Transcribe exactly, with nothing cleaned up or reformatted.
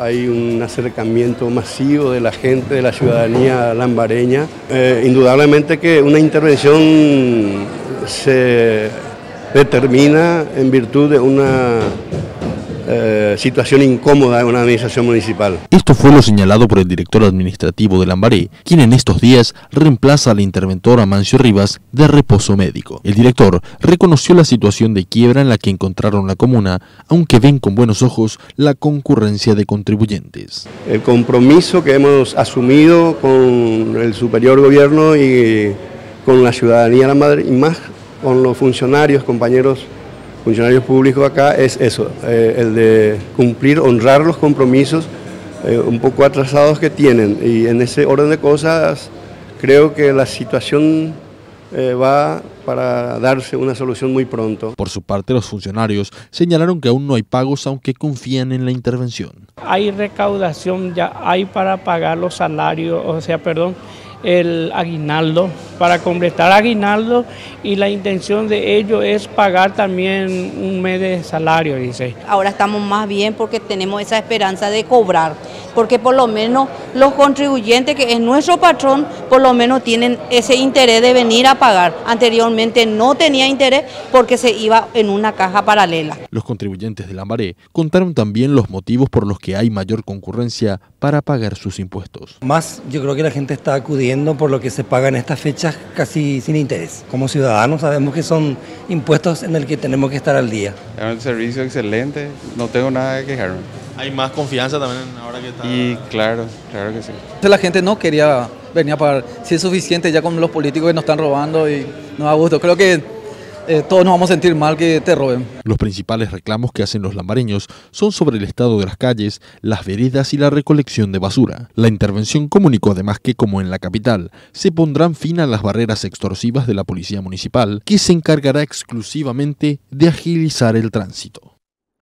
hay un acercamiento masivo de la gente, de la ciudadanía lambareña. Eh, indudablemente que una intervención se determina en virtud de una eh, situación incómoda en una administración municipal. Esto fue lo señalado por el director administrativo de Lambaré, quien en estos días reemplaza al interventor Amancio Rivas de reposo médico. El director reconoció la situación de quiebra en la que encontraron la comuna, aunque ven con buenos ojos la concurrencia de contribuyentes. El compromiso que hemos asumido con el superior gobierno y con la ciudadanía lambareña, y más con los funcionarios, compañeros, funcionarios públicos acá, es eso, eh, el de cumplir, honrar los compromisos eh, un poco atrasados que tienen. Y en ese orden de cosas, creo que la situación eh, va para darse una solución muy pronto. Por su parte, los funcionarios señalaron que aún no hay pagos, aunque confían en la intervención. Hay recaudación, ya hay para pagar los salarios, o sea, perdón, el aguinaldo, para completar aguinaldo, y la intención de ello es pagar también un mes de salario, dice. Ahora estamos más bien porque tenemos esa esperanza de cobrar, porque por lo menos los contribuyentes, que es nuestro patrón, por lo menos tienen ese interés de venir a pagar. Anteriormente no tenía interés porque se iba en una caja paralela. Los contribuyentes de Lambaré contaron también los motivos por los que hay mayor concurrencia para pagar sus impuestos. Más, yo creo que la gente está acudiendo por lo que se paga en estas fechas casi sin interés. Como ciudadanos sabemos que son impuestos en el que tenemos que estar al día. Es un servicio excelente, no tengo nada que quejarme. Hay más confianza también ahora que está... Y claro, claro que sí. La gente no quería venir a pagar, si es suficiente ya con los políticos que nos están robando y nos da gusto. Creo que eh, todos nos vamos a sentir mal que te roben. Los principales reclamos que hacen los lambareños son sobre el estado de las calles, las veredas y la recolección de basura. La intervención comunicó además que, como en la capital, se pondrán fin a las barreras extorsivas de la policía municipal, que se encargará exclusivamente de agilizar el tránsito.